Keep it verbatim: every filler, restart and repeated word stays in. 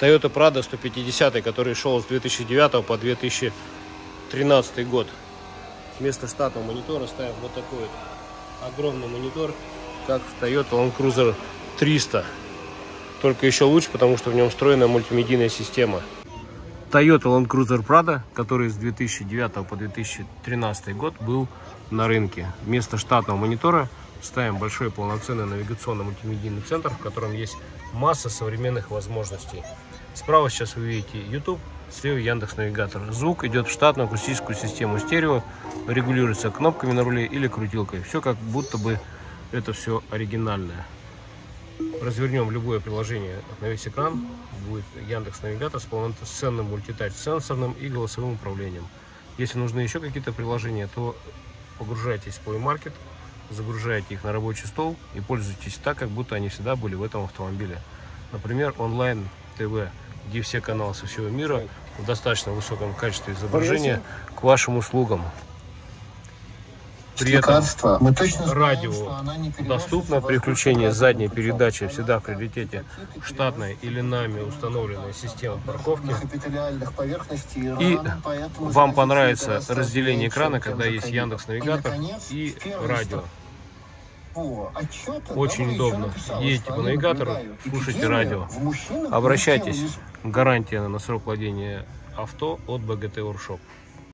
Toyota Prado сто пятьдесят, который шел с две тысячи девятого по две тысячи тринадцатый год. Вместо штатного монитора ставим вот такой вот огромный монитор, как в Toyota Land Cruiser триста. Только еще лучше, потому что в нем встроена мультимедийная система. Toyota Land Cruiser Prado, который с две тысячи девятого по две тысячи тринадцатый год был на рынке. Вместо штатного монитора ставим большой полноценный навигационно-мультимедийный центр, в котором есть масса современных возможностей. Справа сейчас вы видите YouTube, слева Яндекс Навигатор. Звук идет в штатную акустическую систему стерео, регулируется кнопками на руле или крутилкой. Все как будто бы это все оригинальное. Развернем любое приложение на весь экран. Будет Яндекс Навигатор с полноценным мультитач сенсорным и голосовым управлением. Если нужны еще какие-то приложения, то погружайтесь в PlayMarket, загружайте их на рабочий стол и пользуйтесь так, как будто они всегда были в этом автомобиле. Например, онлайн ТВ, где все каналы со всего мира в достаточно высоком качестве изображения к вашим услугам. При этом мы точно знаем, радио доступно, переключение задней передачи всегда в приоритете штатной или нами установленной системы парковки. И вам понравится разделение экрана, когда есть Яндекс Навигатор и радио. Очень удобно. Едете по навигатору, слушайте радио. Обращайтесь. Гарантия на срок владения авто от БГТ Воркшоп.